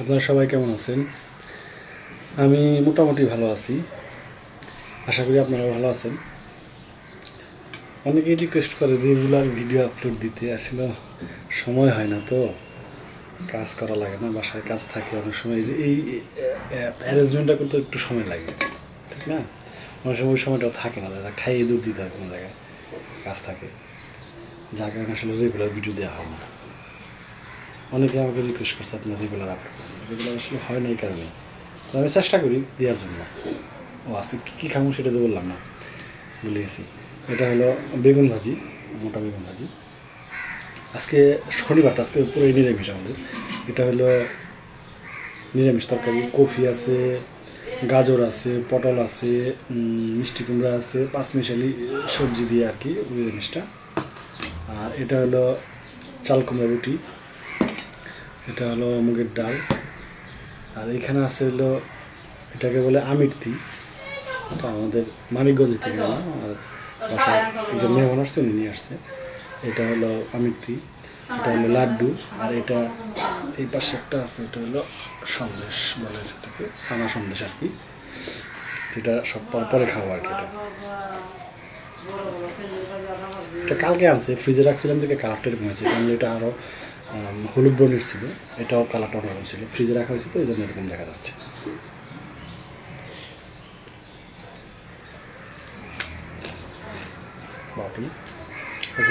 আপনারা সবাই কেমন আছেন? আমি মোটামুটি ভালো আছি, আশা করি আপনারা ভালো আছেন। অনেকেই রিকোয়েস্ট করে রেগুলার ভিডিও আপলোড দিতে, আসলে সময় হয় না, তো কাজ করা লাগে না, বাসায় কাজ থাকে। অনেক সময় এই অ্যারেঞ্জমেন্টটা করতে একটু সময় লাগে, ঠিক না? অনেক সময় সময়টাও থাকে না, দাদা খাইয়ে দূর দিতে হয়, কোনো জায়গায় কাজ থাকে, যার কারণে আসলে রেগুলার ভিডিও দেওয়া হয় না। অনেকে আমাকে রিকোয়েস্ট করছে আপনার রেগুলার আপলোড, রেগুলার আসলে হয় না এই কারণে। তো আমি চেষ্টা করি দেওয়ার জন্য। ও আছে কী কী খামো সেটা তো বললাম না, বলে গেছি। এটা হলো বেগুন ভাজি, মোটা বেগুন ভাজি, আজকে শনিবার, আজকে পুরোই নিরামিষ আমাদের। এটা হলো নিরামিষ তরকারি, কফি আছে, গাজর আছে, পটল আছে, মিষ্টি কুমড়া আছে, পাঁচমিশালি সবজি দিয়ে আর কি নিরামিষটা। আর এটা হলো চাল কুমড়া রুটি, এটা হলো মুগের ডাল, আর এখানে আছে হলো এটাকে বলে আমিরতি, এটা আমাদের মানিকগঞ্জ থেকে না, আর বাসায় একজন মেহমান আসছে, উনি নিয়ে আসছে। এটা হলো আমিরতি, এটা হলো লাড্ডু, আর এটা এই পাশে একটা আছে, এটা হলো সন্দেশ বলে, সেটাকে সানা সন্দেশ আর কি। এটা সব পরে খাওয়া আর কি। এটা কালকে আনছে, ফ্রিজে রাখছিলাম থেকে কালারটা এরকম হয়েছে, কারণ এটা আরও হলুদ বর্ণের ছিল, এটাও কালারটা অন্যরকম ছিল, ফ্রিজে রাখা হয়েছে তো এই জন্য এরকম দেখা যাচ্ছে। বাপি কাঁচা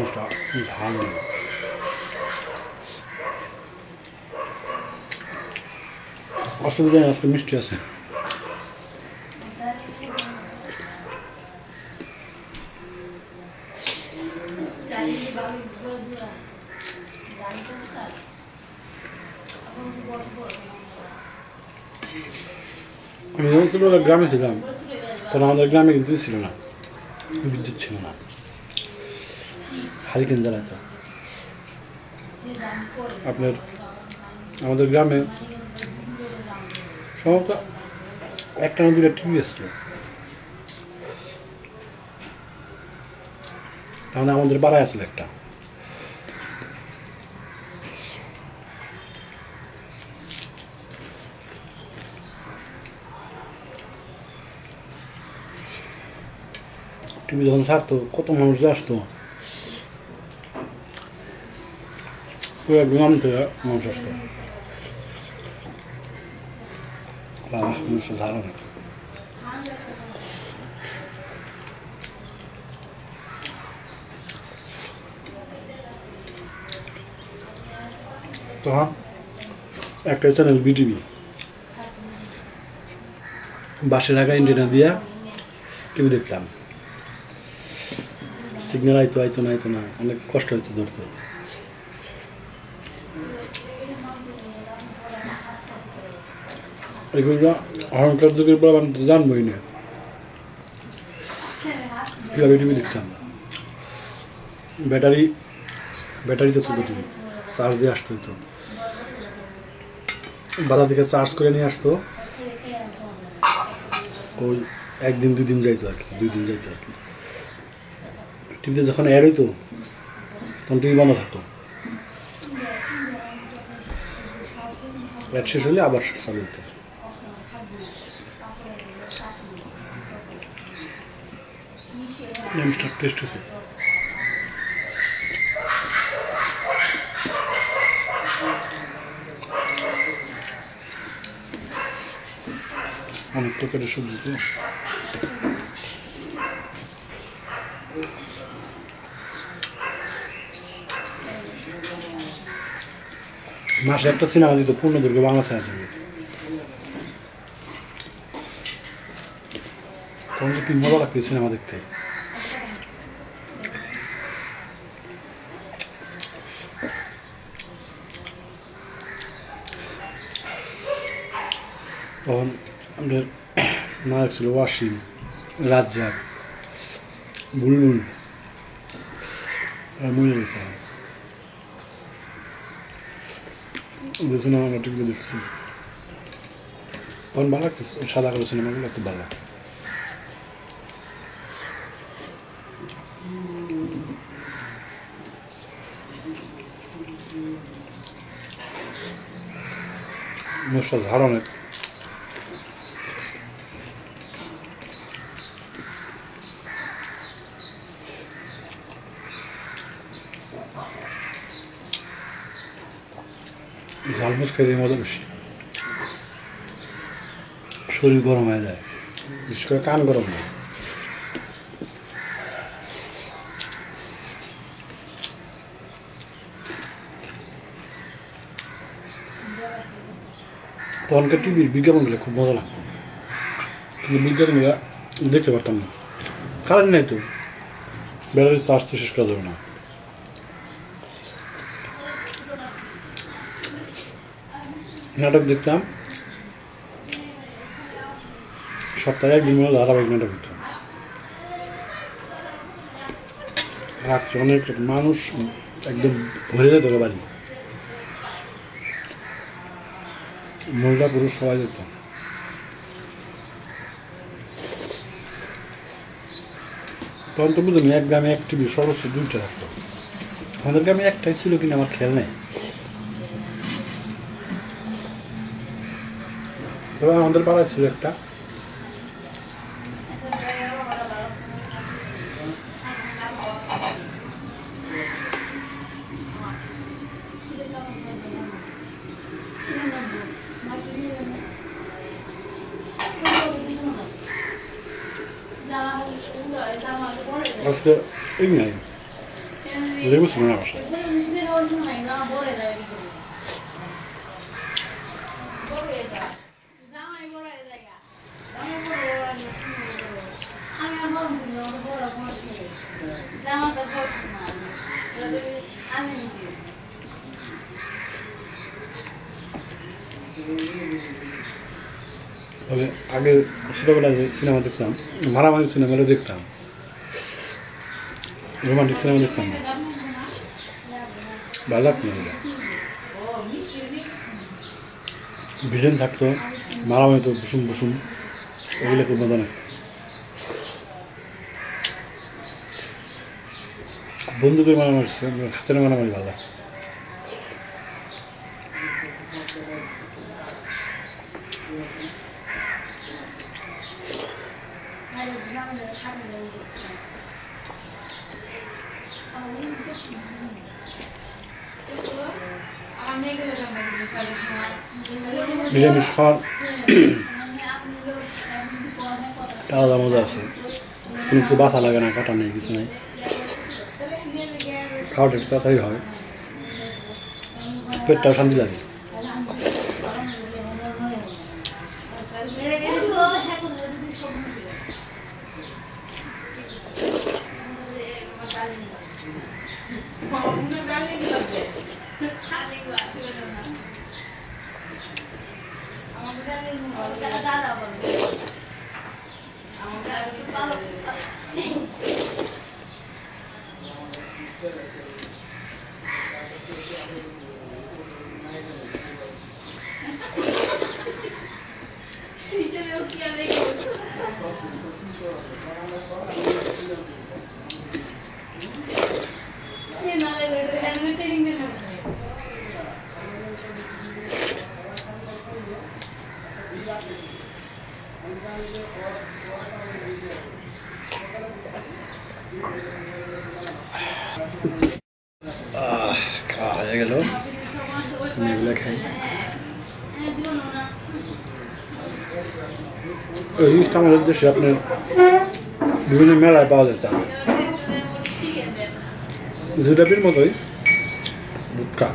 মশলা ঝাল অসুবিধা নেই, আজকে মিষ্টি আছে। আমি যখন ছিল গ্রামে ছিলাম, তখন আমাদের গ্রামে কিন্তু ছিল না, বিদ্যুৎ ছিল না, হারিকেন জ্বালাতো। আপনার আমাদের গ্রামে সমস্ত একটা না দুটা টিভি এসেছিল, তাহলে আমাদের পাড়ায় আসলো একটা। টিভি যখন ছাড়তো কত মানুষ আসতো, পুরো গ্রাম থেকে মানুষ আসতো। বাবা মানুষ ধারণ তো একটা চ্যানেল বিটিভি বাসে রাখা ইন্টারনা দিয়া টিভি দেখতাম। সিগন্যাল আইতো না অনেক কষ্ট হইতো ধরতে। এগুলো অহংকার যুগের পর আমি তো জানবই না কীভাবে টিভি দেখতাম। ব্যাটারিতে ছোটো টিভি, চার্জ দিয়ে আসতে হতো, বাজার থেকে চার্জ করে নিয়ে আসতো। ওই একদিন দুদিন যাইতো আর কি, টিভিতে যখন অ্যাড হইতো তখন টিভি বন্ধ থাকতো, অ্যাড শেষ হলে আবার চালু হতো। টেস্ট হয়েছে অনেক প্রকারের সবজিতে। মাসে একটা সিনেমা দিত পূর্ণদৈর্ঘ্য বাংলা সিনেমা, তখন যে কি মজা লাগতো সিনেমা দেখতে। তখন আমাদের নায়ক ছিল ওয়াসিম, রাজ্জাক, বুলবুল, মজুর ইসলাম। যে সিনেমাগুলো টিভিতে দেখছি তখন ভালো লাগতো, সাদা কালো সিনেমাগুলো একটু ভালো লাগতো। মুশফাক হারনের ঝালমুচ খেয়ে মজা বেশি, শরীর গরম হয়ে যায়, বিশেষ করে কান গরম হয়। তখনকার টিভির বিজ্ঞাপনগুলো খুব মজা লাগতো, কিন্তু বিজ্ঞাপনগুলো দেখতে পারতাম না, কারেন্ট নাই তো, ব্যাটারি চার্জ তো শেষ করা যাবে না। নাটক দেখতাম সপ্তাহে একদিন মনে ধারাবাহিক নাটক দেখতাম। রাত্রে অনেক মানুষ একদম ভরে যেত বাড়ি, মহিলা পুরুষ সবাই যেত। তখন তো বুঝলাম এক গ্রামে এক টিভি সর্বোচ্চ দুইটা থাকতো, আমাদের গ্রামে একটাই ছিল কিনা আমার খেয়াল নেই। তবে আমাদের পাড়ায় ছিল একটা, আজকে এই নাই বুঝলাম না বাসা। তবে আগে ছোটবেলায় যে সিনেমা দেখতাম, মারামারি সিনেমাগুলো দেখতাম, রোমান্টিক সিনেমা দেখতাম না, ভালো লাগতো না। ভিলেন থাকতো, মারামারি তো বুসুম বুসুম, ওগুলো খুব মজা লাগতো। বন্দুকের মারামারি, হাতের মারামারি ভালো লাগতো। নিরামিষ খাওয়ার আলাদা মজা আছে, কোনো কিছু বাসা লাগে না, কাটা নেই, কিছু নেই, খাওয়াটা একটু তাড়াতাড়ি হয়, পেটটাও শান্তি লাগে। Estamos en el desierto, viviendo en la pausa del taco. ¿Es el mismo hoy? Busca.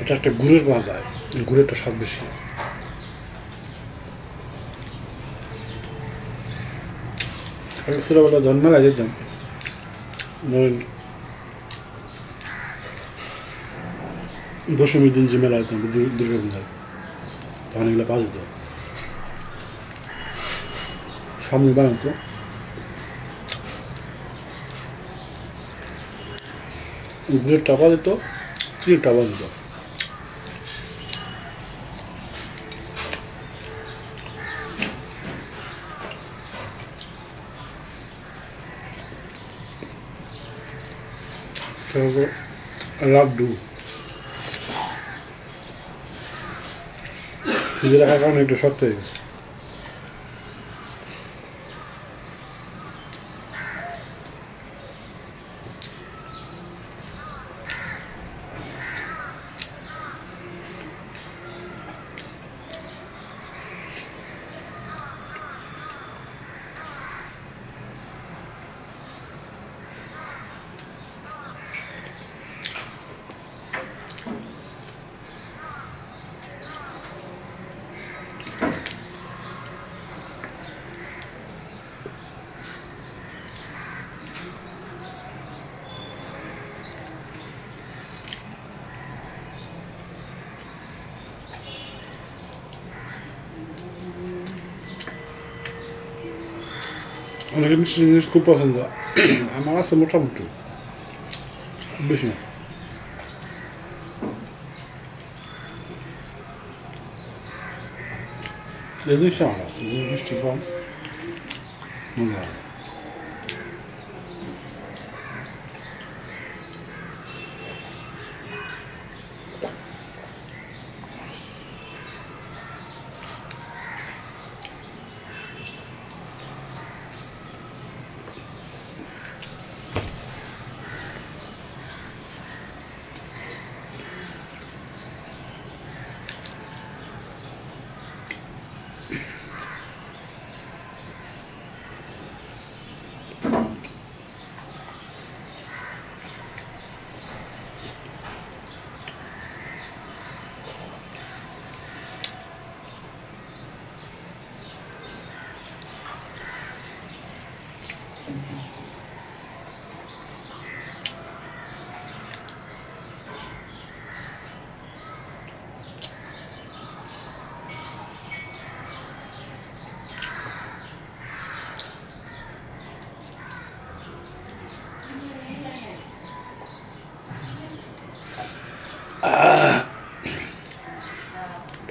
Esto es un gurú, el gurú es el bici. Sulawesi Dharma la gente no 200 दिन जिम्मेदार थे दुर्गा बंदा थाने के लिए पास होता शाम में बांध तो गुजर टापा देता चीर टापा देता Laddu. Si se la hagan entre sorteos. Una vez que me disculpo, amaba hace mucho mucho. Vecino. Les doy chance, les doy chance. Muy bien.